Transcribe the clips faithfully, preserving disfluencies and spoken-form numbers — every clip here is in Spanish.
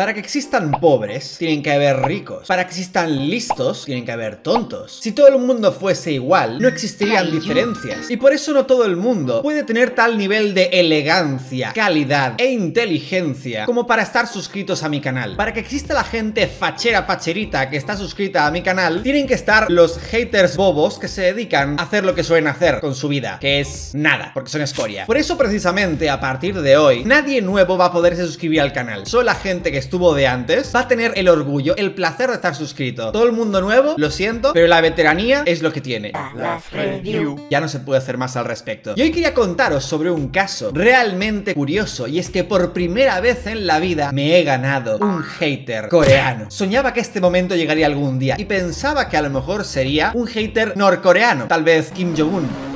Para que existan pobres, tienen que haber ricos. Para que existan listos, tienen que haber tontos. Si todo el mundo fuese igual, no existirían diferencias. Y por eso no todo el mundo puede tener tal nivel de elegancia, calidad e inteligencia como para estar suscritos a mi canal. Para que exista la gente fachera pacherita que está suscrita a mi canal, tienen que estar los haters bobos que se dedican a hacer lo que suelen hacer con su vida, que es nada, porque son escoria. Por eso precisamente a partir de hoy, nadie nuevo va a poderse suscribir al canal. Solo la gente que está estuvo de antes va a tener el orgullo, el placer de estar suscrito. Todo el mundo nuevo, lo siento, pero la veteranía es lo que tiene. Dalas Review. Ya no se puede hacer más al respecto. Y hoy quería contaros sobre un caso realmente curioso, y es que por primera vez en la vida me he ganado un hater coreano. Soñaba que este momento llegaría algún día y pensaba que a lo mejor sería un hater norcoreano, tal vez Kim Jong-un.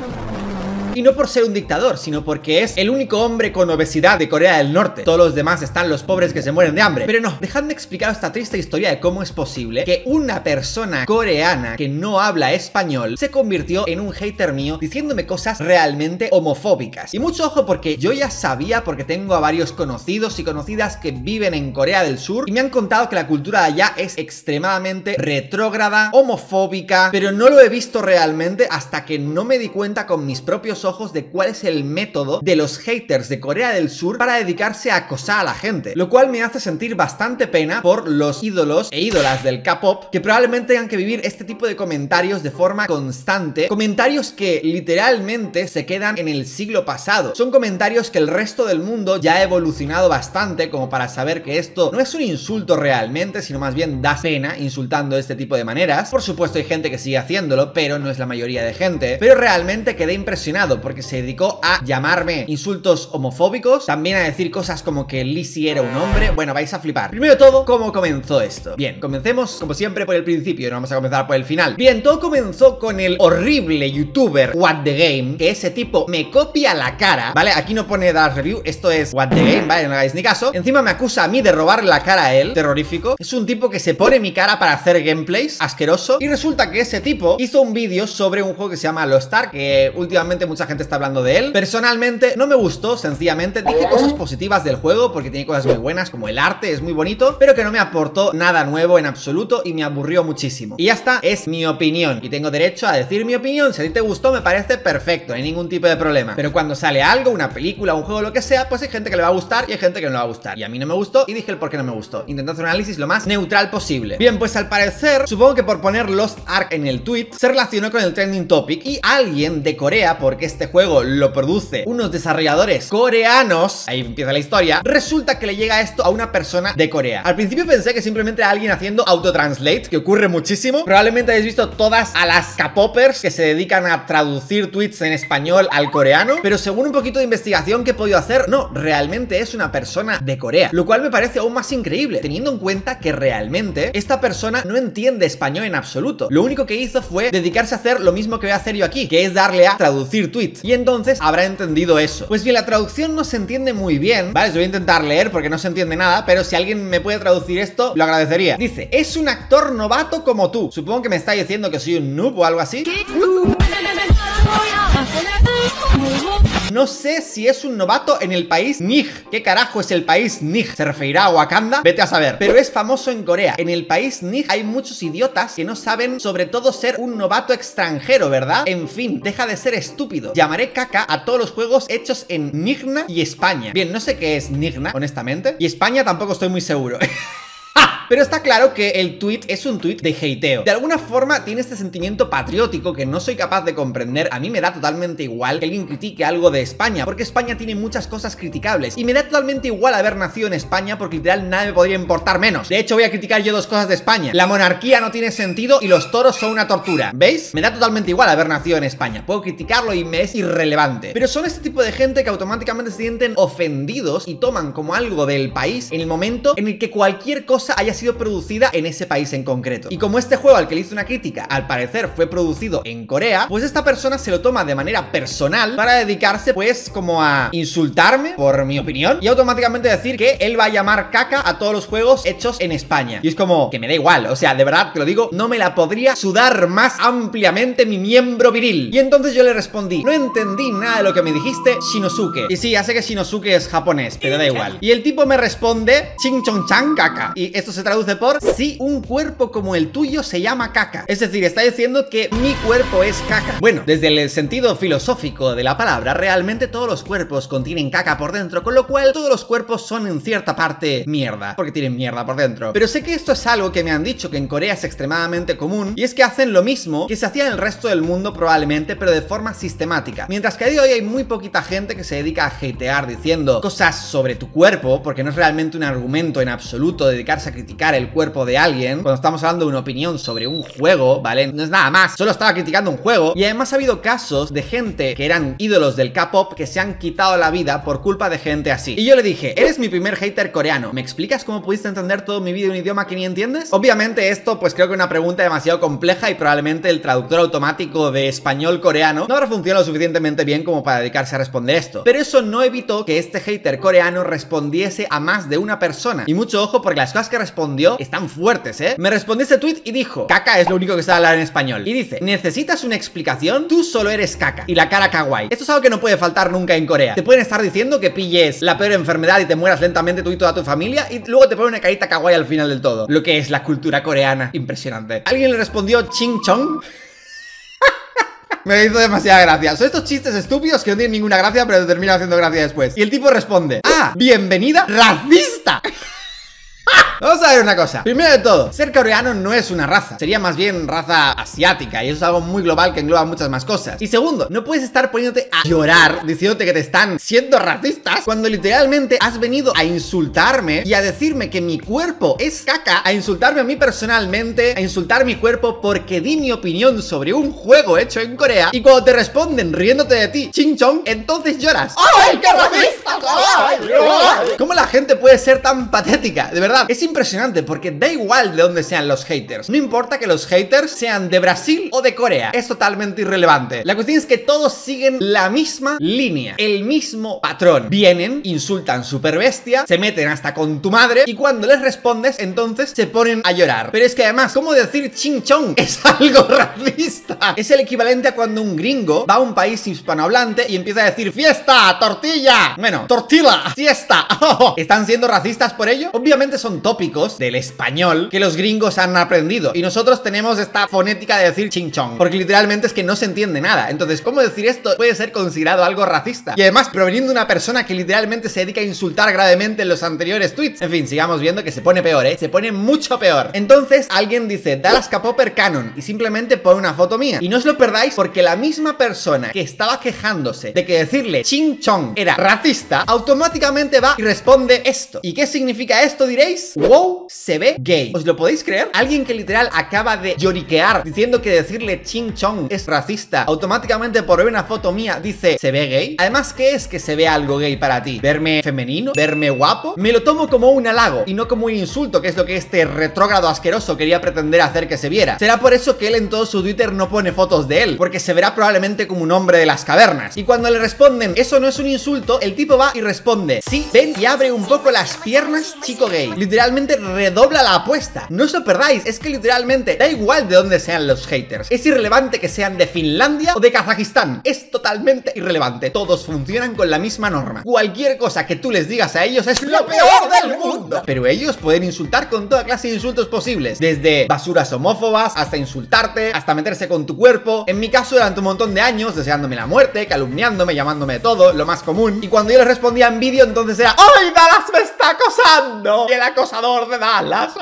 Y no por ser un dictador, sino porque es el único hombre con obesidad de Corea del Norte. Todos los demás están los pobres que se mueren de hambre. Pero no, dejadme explicar esta triste historia de cómo es posible que una persona coreana que no habla español se convirtió en un hater mío diciéndome cosas realmente homofóbicas. Y mucho ojo, porque yo ya sabía, porque tengo a varios conocidos y conocidas que viven en Corea del Sur y me han contado que la cultura de allá es extremadamente retrógrada, homofóbica, pero no lo he visto realmente hasta que no me di cuenta con mis propios ojos de cuál es el método de los haters de Corea del Sur para dedicarse a acosar a la gente, lo cual me hace sentir bastante pena por los ídolos e ídolas del K-pop que probablemente tengan que vivir este tipo de comentarios de forma constante, comentarios que literalmente se quedan en el siglo pasado. Son comentarios que el resto del mundo ya ha evolucionado bastante como para saber que esto no es un insulto realmente, sino más bien da pena insultando de este tipo de maneras. Por supuesto hay gente que sigue haciéndolo, pero no es la mayoría de gente. Pero realmente quedé impresionado porque se dedicó a llamarme insultos homofóbicos, también a decir cosas como que Lizzy era un hombre. Bueno, vais a flipar. Primero de todo, ¿cómo comenzó esto? Bien, comencemos como siempre por el principio, no vamos a comenzar por el final. Bien, todo comenzó con el horrible youtuber What the Game, que ese tipo me copia la cara, ¿vale? Aquí no pone Dalas Review, esto es What the Game, ¿vale? No hagáis ni caso. Encima me acusa a mí de robarle la cara a él, terrorífico. Es un tipo que se pone mi cara para hacer gameplays, asqueroso. Y resulta que ese tipo hizo un vídeo sobre un juego que se llama Lost Ark, que últimamente mucha gente está hablando de él. Personalmente no me gustó, sencillamente dije cosas positivas del juego porque tiene cosas muy buenas, como el arte es muy bonito, pero que no me aportó nada nuevo en absoluto y me aburrió muchísimo. Y ya está, es mi opinión y tengo derecho a decir mi opinión. Si a ti te gustó, me parece perfecto, no hay ningún tipo de problema. Pero cuando sale algo, una película, un juego, lo que sea, pues hay gente que le va a gustar y hay gente que no le va a gustar. Y a mí no me gustó y dije el por qué no me gustó. Intenté hacer un análisis lo más neutral posible. Bien, pues al parecer, supongo que por poner Lost Ark en el tweet, se relacionó con el trending topic y alguien de Corea, porque este juego lo produce unos desarrolladores coreanos, ahí empieza la historia, resulta que le llega esto a una persona de Corea. Al principio pensé que simplemente era alguien haciendo autotranslate, que ocurre muchísimo. Probablemente habéis visto todas a las K-popers que se dedican a traducir tweets en español al coreano, pero según un poquito de investigación que he podido hacer, no, realmente es una persona de Corea, lo cual me parece aún más increíble, teniendo en cuenta que realmente esta persona no entiende español en absoluto. Lo único que hizo fue dedicarse a hacer lo mismo que voy a hacer yo aquí, que es darle a traducir tweet, y entonces habrá entendido eso. Pues bien, la traducción no se entiende muy bien, ¿vale? Os voy a intentar leer porque no se entiende nada, pero si alguien me puede traducir esto, lo agradecería. Dice: es un actor novato como tú. Supongo que me está diciendo que soy un noob o algo así. No sé si es un novato en el país Nij. ¿Qué carajo es el país Nij? ¿Se referirá a Wakanda? Vete a saber. Pero es famoso en Corea. En el país Nij hay muchos idiotas que no saben sobre todo ser un novato extranjero, ¿verdad? En fin, deja de ser estúpido. Llamaré caca a todos los juegos hechos en Nijna y España. Bien, no sé qué es Nijna, honestamente. Y España tampoco estoy muy seguro. Pero está claro que el tweet es un tweet de hateo. De alguna forma tiene este sentimiento patriótico que no soy capaz de comprender. A mí me da totalmente igual que alguien critique algo de España, porque España tiene muchas cosas criticables, y me da totalmente igual haber nacido en España, porque literal nada me podría importar menos. De hecho voy a criticar yo dos cosas de España: la monarquía no tiene sentido y los toros son una tortura. ¿Veis? Me da totalmente igual haber nacido en España, puedo criticarlo y me es irrelevante. Pero son este tipo de gente que automáticamente se sienten ofendidos y toman como algo del país en el momento en el que cualquier cosa haya haya sido producida en ese país en concreto. Y como este juego al que le hice una crítica, al parecer fue producido en Corea, pues esta persona se lo toma de manera personal para dedicarse pues como a insultarme por mi opinión y automáticamente decir que él va a llamar caca a todos los juegos hechos en España. Y es como que me da igual, o sea, de verdad te lo digo, no me la podría sudar más ampliamente mi miembro viril. Y entonces yo le respondí: no entendí nada de lo que me dijiste, Shinosuke. Y sí, ya sé que Shinosuke es japonés, pero da igual. Y el tipo me responde: ching chong chan caca. Y esto se traduce por: sí, un cuerpo como el tuyo se llama caca. Es decir, está diciendo que mi cuerpo es caca. Bueno, desde el sentido filosófico de la palabra, realmente todos los cuerpos contienen caca por dentro, con lo cual todos los cuerpos son en cierta parte mierda, porque tienen mierda por dentro. Pero sé que esto es algo que me han dicho que en Corea es extremadamente común, y es que hacen lo mismo que se hacía en el resto del mundo probablemente, pero de forma sistemática. Mientras que a día de hoy hay muy poquita gente que se dedica a hatear diciendo cosas sobre tu cuerpo, porque no es realmente un argumento en absoluto dedicarse a criticar el cuerpo de alguien cuando estamos hablando de una opinión sobre un juego, ¿vale? No es nada más, solo estaba criticando un juego. Y además ha habido casos de gente que eran ídolos del K-pop que se han quitado la vida por culpa de gente así. Y yo le dije: eres mi primer hater coreano, ¿me explicas cómo pudiste entender todo mi vídeo en un idioma que ni entiendes? Obviamente esto pues creo que es una pregunta demasiado compleja y probablemente el traductor automático de español coreano no habrá funcionado lo suficientemente bien como para dedicarse a responder esto. Pero eso no evitó que este hater coreano respondiese a más de una persona. Y mucho ojo, porque las cosas que respondió están fuertes, ¿eh? Me respondió ese tweet y dijo: caca es lo único que sabe hablar en español. Y dice: ¿necesitas una explicación? Tú solo eres caca. Y la cara kawaii. Esto es algo que no puede faltar nunca en Corea. Te pueden estar diciendo que pilles la peor enfermedad y te mueras lentamente tú y toda tu familia, y luego te ponen una carita kawaii al final del todo. Lo que es la cultura coreana. Impresionante. Alguien le respondió: ching chong. Me hizo demasiada gracia. Son estos chistes estúpidos que no tienen ninguna gracia, pero te terminan haciendo gracia después. Y el tipo responde: ah, bienvenida racista. Vamos a ver una cosa. Primero de todo, ser coreano no es una raza, sería más bien raza asiática, y eso es algo muy global que engloba muchas más cosas. Y segundo, no puedes estar poniéndote a llorar diciéndote que te están siendo racistas cuando literalmente has venido a insultarme y a decirme que mi cuerpo es caca, a insultarme a mí personalmente, a insultar mi cuerpo porque di mi opinión sobre un juego hecho en Corea. Y cuando te responden riéndote de ti, ching chong, entonces lloras. ¡Ay, qué racista! ¡Ay, no! ¿Cómo la gente puede ser tan patética? De verdad, es impresionante, porque da igual de dónde sean los haters. No importa que los haters sean de Brasil o de Corea, es totalmente irrelevante. La cuestión es que todos siguen la misma línea, el mismo patrón. Vienen, insultan super bestia, se meten hasta con tu madre, y cuando les respondes entonces se ponen a llorar. Pero es que además, ¿cómo decir ching chong? Es algo racista. Es el equivalente a cuando un gringo va a un país hispanohablante y empieza a decir fiesta, tortilla, bueno, tortilla, fiesta. Oh. ¿Están siendo racistas por ello? Obviamente son top del español que los gringos han aprendido, y nosotros tenemos esta fonética de decir ching chong, porque literalmente es que no se entiende nada. Entonces, ¿cómo decir esto puede ser considerado algo racista? Y además, proveniendo de una persona que literalmente se dedica a insultar gravemente en los anteriores tweets. En fin, sigamos viendo que se pone peor, ¿eh? Se pone mucho peor. Entonces, alguien dice Dalas K-popper canon, y simplemente pone una foto mía. Y no os lo perdáis, porque la misma persona que estaba quejándose de que decirle ching chong era racista, automáticamente va y responde esto. ¿Y qué significa esto, diréis? Wow, se ve gay. ¿Os lo podéis creer? Alguien que literal acaba de lloriquear diciendo que decirle ching chong es racista, automáticamente por ver una foto mía dice se ve gay. Además, ¿qué es que se ve algo gay para ti? ¿Verme femenino? ¿Verme guapo? Me lo tomo como un halago y no como un insulto, que es lo que este retrógrado asqueroso quería pretender hacer que se viera. Será por eso que él en todo su Twitter no pone fotos de él, porque se verá probablemente como un hombre de las cavernas. Y cuando le responden eso no es un insulto, el tipo va y responde sí, ven y abre un poco las piernas, chico gay. Literalmente redobla la apuesta. No os lo perdáis, es que literalmente da igual de dónde sean los haters. Es irrelevante que sean de Finlandia o de Kazajistán. Es totalmente irrelevante. Todos funcionan con la misma norma. Cualquier cosa que tú les digas a ellos es lo peor del mundo. Pero ellos pueden insultar con toda clase de insultos posibles, desde basuras homófobas hasta insultarte, hasta meterse con tu cuerpo. En mi caso, durante un montón de años, deseándome la muerte, calumniándome, llamándome de todo, lo más común. Y cuando yo les respondía en vídeo, entonces era ¡ay, Dalas me está acosando! Y el acosador de Dalas.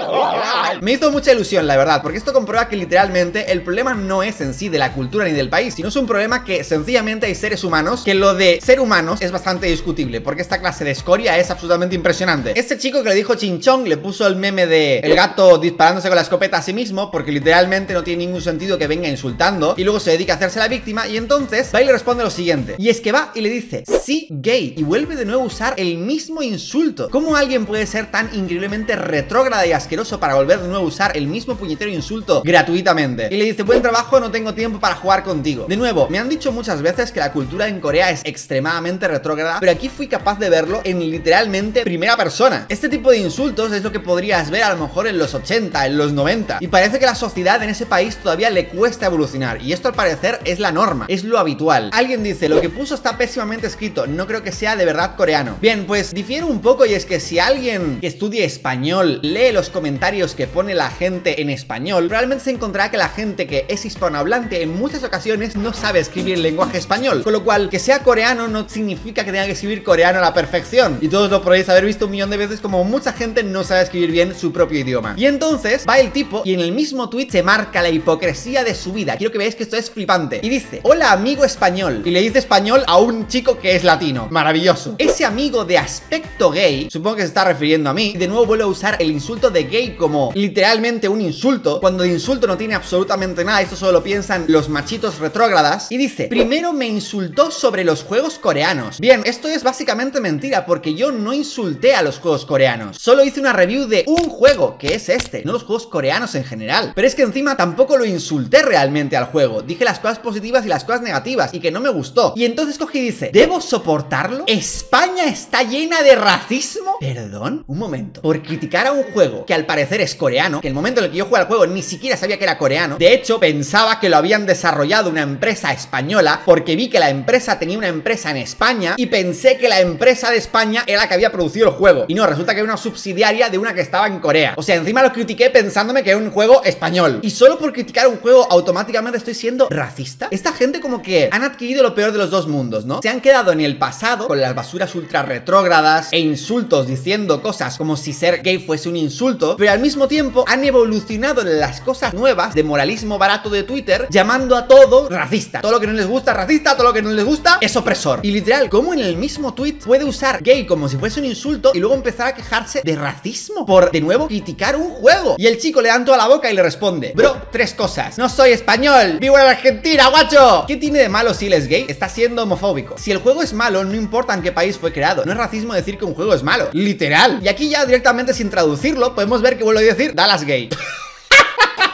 Me hizo mucha ilusión, la verdad, porque esto comprueba que literalmente el problema no es en sí de la cultura ni del país, sino es un problema que sencillamente hay seres humanos, que lo de ser humanos es bastante discutible, porque esta clase de escoria es absolutamente impresionante. Este chico que le dijo ching chong le puso el meme de el gato disparándose con la escopeta a sí mismo, porque literalmente no tiene ningún sentido que venga insultando, y luego se dedica a hacerse la víctima. Y entonces va y le responde lo siguiente, y es que va y le dice sí, gay, y vuelve de nuevo a usar el mismo insulto. ¿Cómo alguien puede ser tan increíblemente completamente retrógrada y asqueroso para volver de nuevo a usar el mismo puñetero insulto gratuitamente. Y le dice: buen trabajo, no tengo tiempo para jugar contigo. De nuevo, me han dicho muchas veces que la cultura en Corea es extremadamente retrógrada, pero aquí fui capaz de verlo en literalmente primera persona. Este tipo de insultos es lo que podrías ver a lo mejor en los ochenta, en los noventa, y parece que la sociedad en ese país todavía le cuesta evolucionar, y esto al parecer es la norma, es lo habitual. Alguien dice: lo que puso está pésimamente escrito, no creo que sea de verdad coreano. Bien, pues difiero un poco, y es que si alguien que estudie español lee los comentarios que pone la gente en español, probablemente se encontrará que la gente que es hispanohablante en muchas ocasiones no sabe escribir el lenguaje español, con lo cual que sea coreano no significa que tenga que escribir coreano a la perfección, y todos lo podéis haber visto un millón de veces como mucha gente no sabe escribir bien su propio idioma. Y entonces va el tipo y en el mismo tweet se marca la hipocresía de su vida. Quiero que veáis que esto es flipante. Y dice: hola amigo español, y le dice español a un chico que es latino. Maravilloso. Ese amigo de aspecto gay, supongo que se está refiriendo a mí, y de nuevo vuelve a usar el insulto de gay como literalmente un insulto, cuando de insulto no tiene absolutamente nada. Esto solo lo piensan los machitos retrógradas. Y dice: primero me insultó sobre los juegos coreanos. Bien, esto es básicamente mentira, porque yo no insulté a los juegos coreanos, solo hice una review de un juego, que es este, no los juegos coreanos en general. Pero es que encima tampoco lo insulté realmente al juego, dije las cosas positivas y las cosas negativas, y que no me gustó. Y entonces cogí y dice: ¿debo soportarlo? ¿España está llena de racismo? Perdón, un momento, por criticar a un juego que al parecer es coreano, que el momento en el que yo jugué al juego ni siquiera sabía que era coreano, de hecho pensaba que lo habían desarrollado una empresa española, porque vi que la empresa tenía una empresa en España, y pensé que la empresa de España era la que había producido el juego, y no, resulta que era una subsidiaria de una que estaba en Corea. O sea, encima lo critiqué pensándome que era un juego español, y solo por criticar un juego automáticamente estoy siendo racista. Esta gente como que han adquirido lo peor de los dos mundos, ¿no? Se han quedado en el pasado con las basuras ultra retrógradas e insultos diciendo cosas como si ser gay fuese un insulto, pero al mismo tiempo han evolucionado en las cosas nuevas de moralismo barato de Twitter, llamando a todo racista. Todo lo que no les gusta es racista, todo lo que no les gusta es opresor. Y literal, ¿cómo en el mismo tweet puede usar gay como si fuese un insulto y luego empezar a quejarse de racismo por, de nuevo, criticar un juego? Y el chico le dan toda la boca y le responde: bro, tres cosas. No soy español, vivo en Argentina, guacho. ¿Qué tiene de malo si él es gay? Está siendo homofóbico. Si el juego es malo, no importa en qué país fue creado, no es racismo decir que un juego es malo. Literal. Y aquí ya directamente sin traducirlo podemos ver que vuelvo a decir Dalas gay.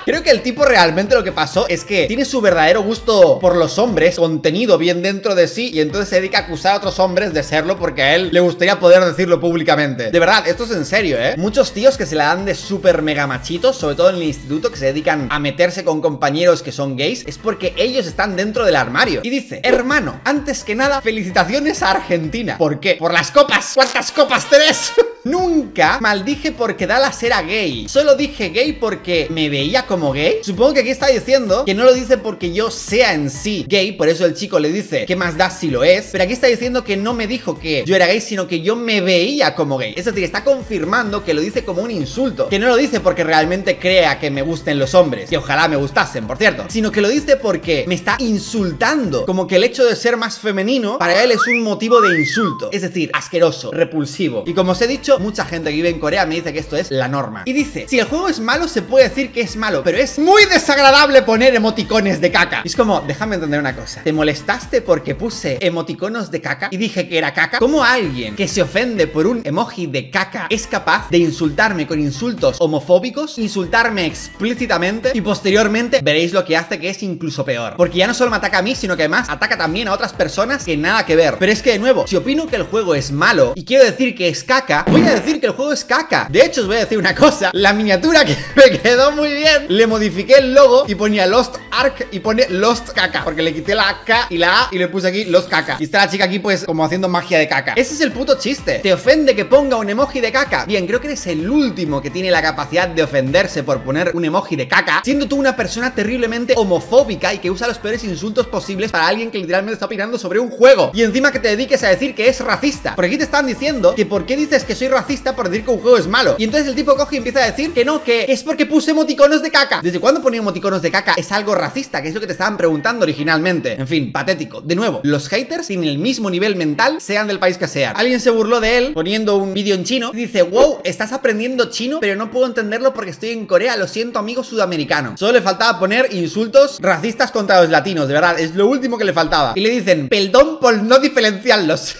Creo que el tipo realmente lo que pasó es que tiene su verdadero gusto por los hombres contenido bien dentro de sí, y entonces se dedica a acusar a otros hombres de serlo porque a él le gustaría poder decirlo públicamente. De verdad, esto es en serio, ¿eh? Muchos tíos que se la dan de súper mega machitos, sobre todo en el instituto, que se dedican a meterse con compañeros que son gays, es porque ellos están dentro del armario. Y dice: hermano, antes que nada, felicitaciones a Argentina. ¿Por qué? Por las copas. ¿Cuántas copas tenés? Nunca maldije porque Dalas era gay, solo dije gay porque me veía como gay. Supongo que aquí está diciendo que no lo dice porque yo sea en sí gay, por eso el chico le dice ¿qué más da si lo es? Pero aquí está diciendo que no me dijo que yo era gay, sino que yo me veía como gay. Es decir, está confirmando que lo dice como un insulto, que no lo dice porque realmente crea que me gusten los hombres, que ojalá me gustasen, por cierto, sino que lo dice porque me está insultando, como que el hecho de ser más femenino para él es un motivo de insulto. Es decir, asqueroso, repulsivo. Y como os he dicho, mucha gente que vive en Corea me dice que esto es la norma. Y dice: si el juego es malo, se puede decir que es malo, pero es muy desagradable poner emoticones de caca. Y es como, déjame entender una cosa, ¿te molestaste porque puse emoticonos de caca y dije que era caca? ¿Cómo alguien que se ofende por un emoji de caca es capaz de insultarme con insultos homofóbicos, insultarme explícitamente? Y posteriormente veréis lo que hace, que es incluso peor, porque ya no solo me ataca a mí, sino que además ataca también a otras personas que nada que ver. Pero es que de nuevo, si opino que el juego es malo y quiero decir que es caca, voy a decir que el juego es caca. De hecho, os voy a decir una cosa, la miniatura que me quedó muy bien, le modifiqué el logo y ponía Lost Ark y pone Lost Caca, porque le quité la K y la A y le puse aquí Lost Caca, y está la chica aquí pues como haciendo magia de caca. Ese es el puto chiste. ¿Te ofende que ponga un emoji de caca? Bien, creo que eres el último que tiene la capacidad de ofenderse por poner un emoji de caca, siendo tú una persona terriblemente homofóbica y que usa los peores insultos posibles para alguien que literalmente está opinando sobre un juego, y encima que te dediques a decir que es racista. Por aquí te están diciendo que por qué dices que soy racista por decir que un juego es malo. Y entonces el tipo coge y empieza a decir que no, que es porque puse emoticonos de caca. ¿Desde cuándo poner emoticonos de caca es algo racista? Que es lo que te estaban preguntando originalmente. En fin, patético. De nuevo, los haters tienen el mismo nivel mental, sean del país que sean. Alguien se burló de él poniendo un vídeo en chino y dice: wow, estás aprendiendo chino, pero no puedo entenderlo porque estoy en Corea, lo siento amigo sudamericano. Solo le faltaba poner insultos racistas contra los latinos, de verdad, es lo último que le faltaba. Y le dicen: perdón por no diferenciarlos.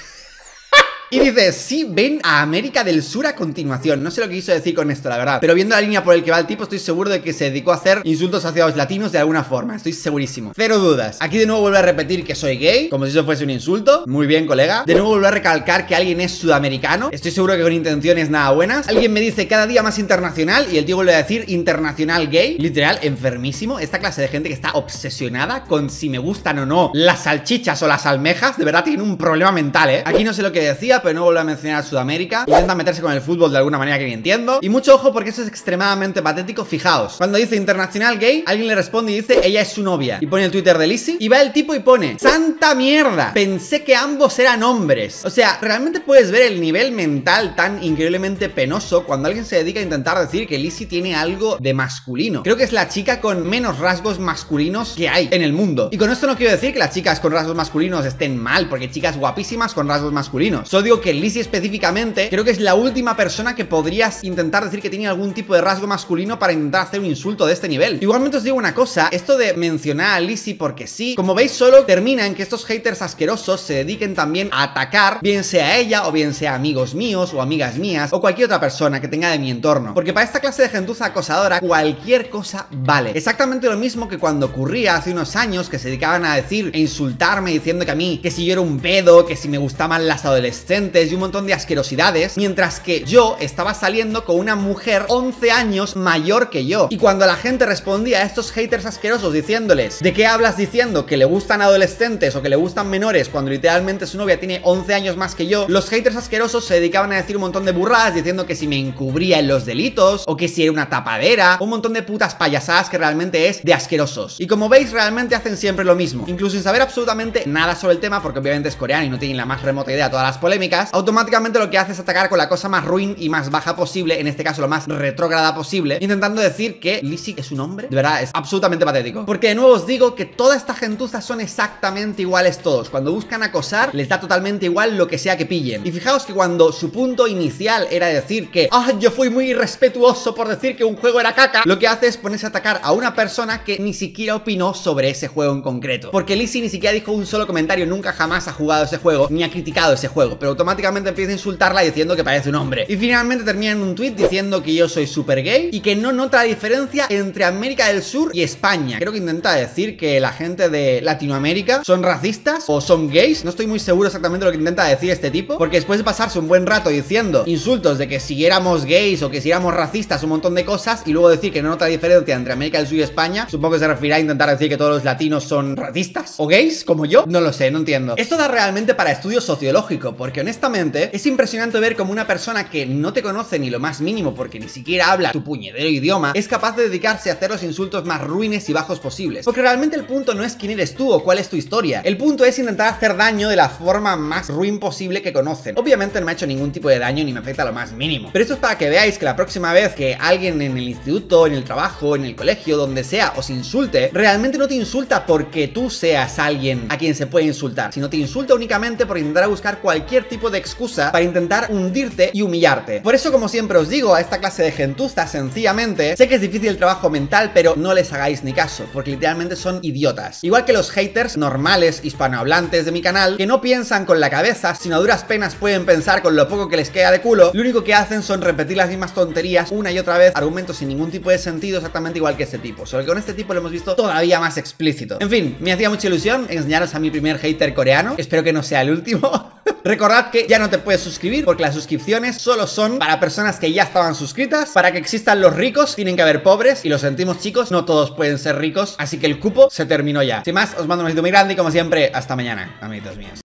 Y dice, sí, ven a América del Sur a continuación. No sé lo que quiso decir con esto, la verdad, pero viendo la línea por el que va el tipo, estoy seguro de que se dedicó a hacer insultos hacia los latinos de alguna forma. Estoy segurísimo, cero dudas. Aquí de nuevo vuelvo a repetir que soy gay, como si eso fuese un insulto. Muy bien, colega. De nuevo vuelvo a recalcar que alguien es sudamericano. Estoy seguro que con intenciones nada buenas. Alguien me dice cada día más internacional y el tío vuelve a decir internacional gay. Literal, enfermísimo. Esta clase de gente que está obsesionada con si me gustan o no las salchichas o las almejas, de verdad tiene un problema mental, ¿eh? Aquí no sé lo que decía, pero no vuelvo a mencionar Sudamérica. Intenta meterse con el fútbol de alguna manera que ni entiendo. Y mucho ojo porque eso es extremadamente patético. Fijaos, cuando dice internacional gay, alguien le responde y dice, ella es su novia. Y pone el Twitter de Lizzy. Y va el tipo y pone, santa mierda, pensé que ambos eran hombres. O sea, realmente puedes ver el nivel mental tan increíblemente penoso cuando alguien se dedica a intentar decir que Lizzy tiene algo de masculino. Creo que es la chica con menos rasgos masculinos que hay en el mundo. Y con esto no quiero decir que las chicas con rasgos masculinos estén mal, porque chicas guapísimas con rasgos masculinos. Solo digo que Lizzy específicamente creo que es la última persona que podrías intentar decir que tiene algún tipo de rasgo masculino para intentar hacer un insulto de este nivel. Igualmente os digo una cosa, esto de mencionar a Lizzy porque sí, como veis solo termina en que estos haters asquerosos se dediquen también a atacar, bien sea ella o bien sea amigos míos o amigas mías o cualquier otra persona que tenga de mi entorno. Porque para esta clase de gentuza acosadora cualquier cosa vale. Exactamente lo mismo que cuando ocurría hace unos años, que se dedicaban a decir e insultarme diciendo que a mí, que si yo era un pedo, que si me gustaban las adolescentes y un montón de asquerosidades, mientras que yo estaba saliendo con una mujer once años mayor que yo. Y cuando la gente respondía a estos haters asquerosos diciéndoles, ¿de qué hablas diciendo que le gustan adolescentes o que le gustan menores cuando literalmente su novia tiene once años más que yo? Los haters asquerosos se dedicaban a decir un montón de burradas diciendo que si me encubría en los delitos o que si era una tapadera, un montón de putas payasadas que realmente es de asquerosos. Y como veis realmente hacen siempre lo mismo, incluso sin saber absolutamente nada sobre el tema, porque obviamente es coreano y no tienen la más remota idea de todas las polémicas. Automáticamente lo que hace es atacar con la cosa más ruin y más baja posible, en este caso lo más retrógrada posible, intentando decir que Lizzy es un hombre. De verdad es absolutamente patético, porque de nuevo os digo que toda esta gentuza son exactamente iguales todos. Cuando buscan acosar les da totalmente igual lo que sea que pillen. Y fijaos que cuando su punto inicial era decir que ah, yo fui muy irrespetuoso por decir que un juego era caca, lo que hace es ponerse a atacar a una persona que ni siquiera opinó sobre ese juego en concreto, porque Lizzy ni siquiera dijo un solo comentario, nunca jamás ha jugado ese juego ni ha criticado ese juego, pero automáticamente empieza a insultarla diciendo que parece un hombre. Y finalmente termina en un tweet diciendo que yo soy super gay y que no nota la diferencia entre América del Sur y España. Creo que intenta decir que la gente de Latinoamérica son racistas o son gays. No estoy muy seguro exactamente lo que intenta decir este tipo, porque después de pasarse un buen rato diciendo insultos de que si éramos gays o que si éramos racistas, un montón de cosas, y luego decir que no nota la diferencia entre América del Sur y España, supongo que se referirá a intentar decir que todos los latinos son racistas o gays, como yo. No lo sé, no entiendo. Esto da realmente para estudio sociológico, porque honestamente es impresionante ver cómo una persona que no te conoce ni lo más mínimo, porque ni siquiera habla tu puñedero idioma, es capaz de dedicarse a hacer los insultos más ruines y bajos posibles. Porque realmente el punto no es quién eres tú o cuál es tu historia, el punto es intentar hacer daño de la forma más ruin posible que conocen. Obviamente no me ha hecho ningún tipo de daño ni me afecta lo más mínimo, pero esto es para que veáis que la próxima vez que alguien en el instituto, en el trabajo, en el colegio, donde sea, os insulte, realmente no te insulta porque tú seas alguien a quien se puede insultar, sino te insulta únicamente por intentar buscar cualquier tipo de excusa para intentar hundirte y humillarte. Por eso, como siempre os digo, a esta clase de gentuza sencillamente, sé que es difícil el trabajo mental, pero no les hagáis ni caso, porque literalmente son idiotas. Igual que los haters normales hispanohablantes de mi canal, que no piensan con la cabeza, sino a duras penas pueden pensar con lo poco que les queda de culo, lo único que hacen son repetir las mismas tonterías una y otra vez, argumentos sin ningún tipo de sentido, exactamente igual que este tipo, solo que con este tipo lo hemos visto todavía más explícito. En fin, me hacía mucha ilusión enseñaros a mi primer hater coreano, espero que no sea el último. Recordad que ya no te puedes suscribir, porque las suscripciones solo son para personas que ya estaban suscritas. Para que existan los ricos tienen que haber pobres, y lo sentimos chicos, no todos pueden ser ricos, así que el cupo se terminó ya. Sin más, os mando un besito muy grande y como siempre, hasta mañana, amiguitos míos.